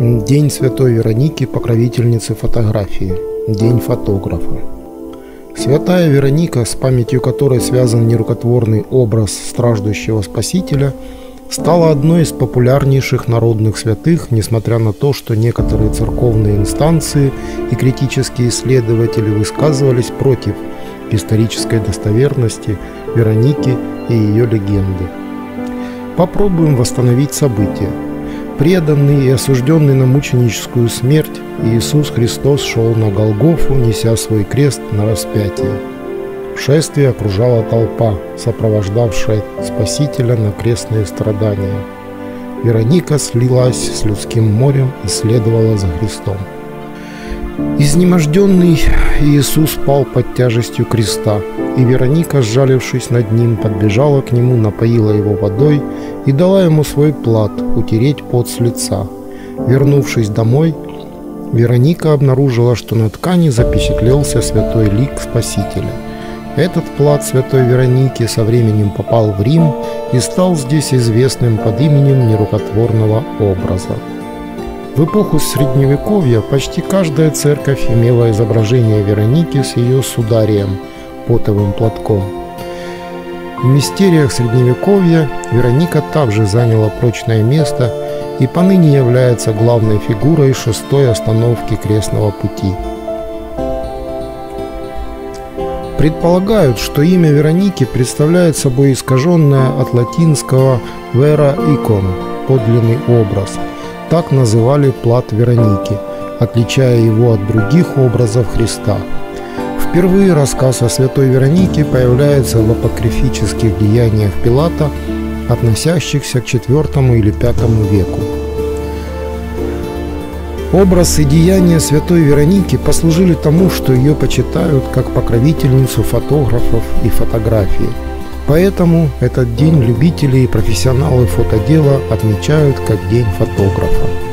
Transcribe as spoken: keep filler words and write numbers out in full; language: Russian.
День Святой Вероники, покровительницы фотографии. День фотографа. Святая Вероника, с памятью которой связан нерукотворный образ страждущего Спасителя, стала одной из популярнейших народных святых, несмотря на то, что некоторые церковные инстанции и критические исследователи высказывались против исторической достоверности Вероники и ее легенды. Попробуем восстановить события. Преданный и осужденный на мученическую смерть, Иисус Христос шел на Голгофу, неся свой крест на распятие. Шествие окружала толпа, сопровождавшая Спасителя на крестные страдания. Вероника слилась с людским морем и следовала за Христом. Изнеможденный Иисус пал под тяжестью креста, и Вероника, сжалившись над ним, подбежала к нему, напоила его водой и дала ему свой плат утереть пот с лица. Вернувшись домой, Вероника обнаружила, что на ткани запечатлелся святой лик Спасителя. Этот плат святой Вероники со временем попал в Рим и стал здесь известным под именем нерукотворного образа. В эпоху Средневековья почти каждая церковь имела изображение Вероники с ее сударием, потовым платком. В мистериях Средневековья Вероника также заняла прочное место и поныне является главной фигурой шестой остановки Крестного пути. Предполагают, что имя Вероники представляет собой искаженное от латинского «vera icon» – подлинный образ. Так называли Плат Вероники, отличая его от других образов Христа. Впервые рассказ о святой Веронике появляется в апокрифических деяниях Пилата, относящихся к четвёртому или пятому веку. Образ и деяния святой Вероники послужили тому, что ее почитают как покровительницу фотографов и фотографии. Поэтому этот день любители и профессионалы фотодела отмечают как День фотографа.